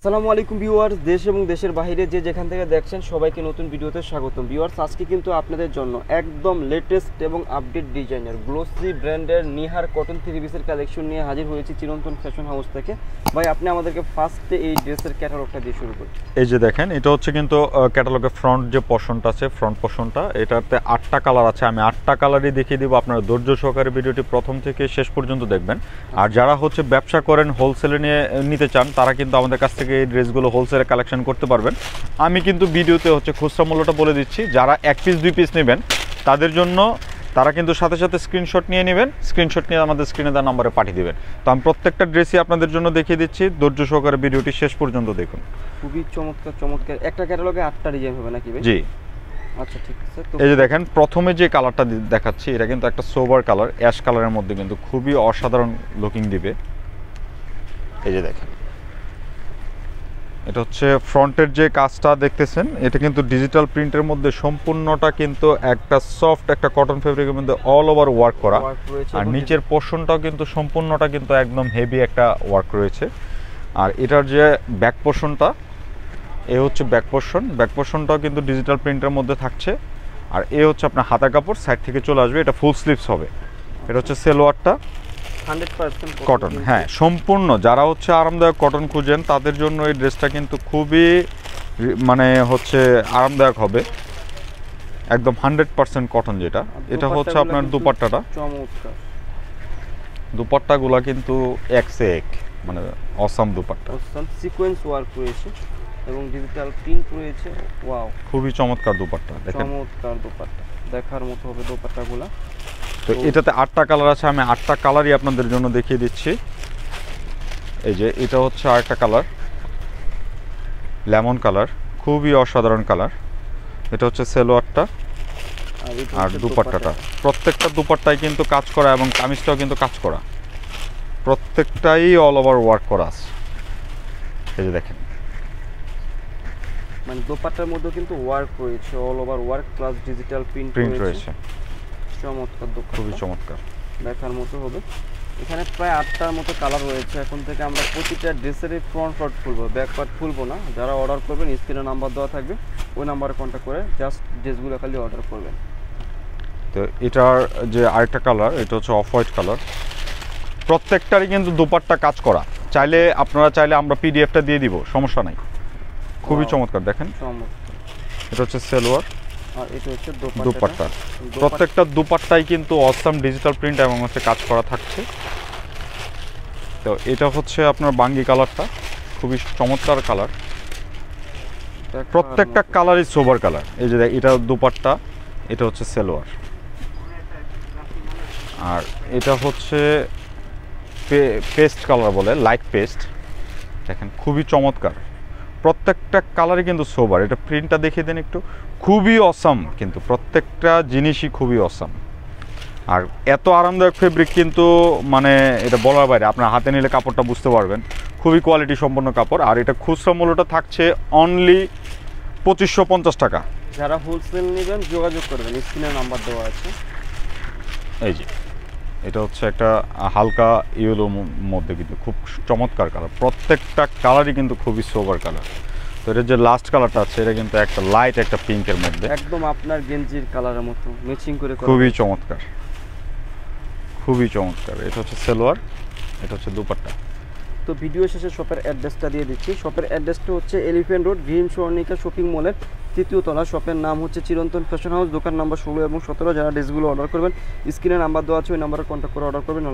আসসালামু আলাইকুম ভিউয়ার্স, দেশ এবং দেশের বাইরে যে যেখান থেকে দেখছেন সবাইকে নতুন ভিডিওতে স্বাগতম। ভিউয়ার্স, আজকে কিন্তু আপনাদের জন্য একদম লেটেস্ট এবং আপডেট ডিজাইনের গ্লোসি ব্র্যান্ডের নিহার কটন থ্রি পিসের কালেকশন নিয়ে হাজির হয়েছি চিরন্তন ফ্যাশন হাউস থেকে। ভাই, আপনি আমাদেরকে ফার্স্টে এই ড্রেসের ক্যাটালগটা দিয়ে শুরু করি। এই যে দেখেন, এটা হচ্ছে কিন্তু ক্যাটালগের ফ্রন্ট যে পশনটা আছে, ফ্রন্ট পশনটা, এটাতে 8টা কালার আছে। আমি 8টা কালারই দেখিয়ে দেবো, আপনারা ধৈর্য সহকারে ভিডিওটি প্রথম থেকে শেষ পর্যন্ত দেখবেন। আর যারা হচ্ছে ব্যবসা করেন, হোলসেলে নিয়ে নিতে চান, তারা কিন্তু আমাদের কাছ থেকে এই ড্রেসগুলো হোলসেলে কালেকশন করতে পারবেন। আমি কিন্তু ভিডিওতে হচ্ছে খুচরা মূল্যটা বলে দিচ্ছি। যারা এক পিস দুই পিস নেবেন তাদের জন্য, তারা কিন্তু সাথে সাথে স্ক্রিনশট নিয়ে নেবেন, স্ক্রিনশট নিয়ে আমাদের স্ক্রিনে দেওয়া নম্বরে পাঠিয়ে দেবেন। তো আমি প্রত্যেকটা ড্রেসই আপনাদের জন্য দেখিয়ে দিচ্ছি, ধৈর্য সহকারে ভিডিওটি শেষ পর্যন্ত দেখুন। খুবই চমৎকার চমৎকার একটা ক্যাটালগে 8টা ডিজাইন হবে নাকি? জি আচ্ছা, ঠিক আছে। তো এই যে দেখেন, প্রথমে যে কালারটা দেখাচ্ছি এটা কিন্তু একটা সোবার কালার, অ্যাশ কালারের মধ্যে, কিন্তু খুবই অসাধারণ লুকিং দিবে। এই যে দেখেন, এটা হচ্ছে ফ্রন্টের যে কাজটা দেখতেছেন, এটা কিন্তু ডিজিটাল প্রিন্টের মধ্যে সম্পূর্ণটা কিন্তু একটা সফট একটা কটন ফেব্রিকের মধ্যে অল ওভার ওয়ার্ক করা। আর নিচের পোর্শনটাও কিন্তু সম্পূর্ণটা কিন্তু একদম হেভি একটা ওয়ার্ক রয়েছে। আর এটার যে ব্যাক পোর্শনটা, এ হচ্ছে ব্যাক পোর্শন, ব্যাক পোর্শনটাও কিন্তু ডিজিটাল প্রিন্টের মধ্যে থাকছে। আর এ হচ্ছে আপনার হাতা কাপড় সাইড থেকে চলে আসবে, এটা ফুল স্লিভস হবে। এটা হচ্ছে সেলোয়ারটা 100% কটন। হ্যাঁ, সম্পূর্ণ যারা হচ্ছে আরামদায়ক কটন খুঁজেন তাদের জন্য এই ড্রেসটা কিন্তু খুবই মানে হচ্ছে আরামদায়ক হবে, একদম 100% কটন। যেটা এটা হচ্ছে আপনার দুপাট্টাটা, দুপাট্টাগুলা কিন্তু এক সে এক, মানে awesome dupatta, awesome sequence work রয়েছে এবং ডিজিটাল প্রিন্ট রয়েছে। ওয়াও, খুবই চমৎকার দুপাট্টা, দেখেন চমৎকার দুপাট্টা, দেখার মতো হবে দুপাট্টাগুলা। তো এটাতে 8টা কালার আছে, আমি 8টা কালারই আপনাদের জন্য দেখিয়ে দিচ্ছি। এই যে এটা হচ্ছে আরেকটা কালার, লেমন কালার, খুবই অসাধারণ কালার। এটা হচ্ছে সেলোয়ারটা আর দুপাট্টাটা, প্রত্যেকটা দুপাট্টাই কিন্তু কাজ করা এবং কামিজটাও কিন্তু কাজ করা, প্রত্যেকটাই অল ওভার ওয়ার্ক করা আছে। এই যে দেখেন, মানে দুপাট্টার মধ্যে কিন্তু ওয়ার্ক রয়েছে, all over work plus digital print রয়েছে। চমৎকার, খুবই চমৎকার, দেখার মতো হবে। এখানে প্রায় 8টার মতো কালার রয়েছে। এখন থেকে আমরা প্রতিটা ড্রেসেরই ফ্রন্ট পার্ট খুলবো, ব্যাক পার্ট খুলবো না। যারা অর্ডার করবেন স্ক্রিনে নাম্বার দেওয়া থাকবে, ওই নাম্বারে কন্ট্যাক্ট করে জাস্ট ড্রেসগুলো খালি অর্ডার করবেন। তো এটার যে আরেকটা কালার, এটা হচ্ছে অফ হোয়াইট কালার, প্রত্যেকটারই কিন্তু দুপাট্টা কাজ করা। চাইলে আপনারা, চাইলে আমরা পিডিএফটা দিয়ে দিব, সমস্যা নাই। খুবই চমৎকার, দেখেন চমৎকার। এটা হচ্ছে সেলোয়ার আর এটা হচ্ছে দুপাট্টা, প্রত্যেকটা দুপাট্টাই কিন্তু অসাম ডিজিটাল প্রিন্ট এবং হচ্ছে কাজ করা থাকছে। তো এটা হচ্ছে আপনার বাঙ্গি কালারটা, খুবই চমৎকার কালার, প্রত্যেকটা কালারই সোবার কালার। এই যে এটা দুপাট্টা, এটা হচ্ছে সেলোয়ার, আর এটা হচ্ছে পেস্ট কালার বলে, লাইট পেস্ট, দেখেন খুবই চমৎকার। প্রত্যেকটা কালারই কিন্তু সোবার। এটা প্রিন্টটা দেখিয়ে দেন একটু, খুবই অসাম, কিন্তু প্রত্যেকটা জিনিসই খুবই অসাম। আর এত আরামদায়ক ফেব্রিক কিন্তু মানে এটা বলার বাইরে, আপনার হাতে নিলে কাপড়টা বুঝতে পারবেন, খুবই কোয়ালিটি সম্পন্ন কাপড়। আর এটা খুচরা মূল্যটা থাকছে অনলি 2550 টাকা। যারা হোলসেল নেবেন যোগাযোগ করবেন, স্ক্রিনে নাম্বার দেওয়া আছে। এই যে এটা হচ্ছে একটা হালকা ইয়েলোর মধ্যে, কিন্তু খুব চমৎকার কালার, প্রত্যেকটা কালারই কিন্তু খুবই সোবার কালার। তো এটা যে লাস্ট কালারটা আছে, এটা কিন্তু একটা লাইট একটা পিঙ্কের মধ্যে, একদম আপনার গেঞ্জির কালারের মতো ম্যাচিং করে, খুবই চমৎকার, খুবই চমৎকার। এটা হচ্ছে সালোয়ার, এটা হচ্ছে দুপাট্টা। তো ভিডিও শেষে শপের অ্যাড্রেসটা দিয়ে দিচ্ছি। শপের অ্যাড্রেসটা হচ্ছে Elephant Road, Green Swarnika Shopping মলের 3য় তলা। শপের নাম হচ্ছে চিরন্তন ফ্যাশন হাউস, দোকান নাম্বার 16 এবং 17। যারা ড্রেসগুলো অর্ডার করবেন স্ক্রিনে নাম্বার দেওয়া আছে, ওই নাম্বারে কন্ট্যাক্ট করে অর্ডার করবেন।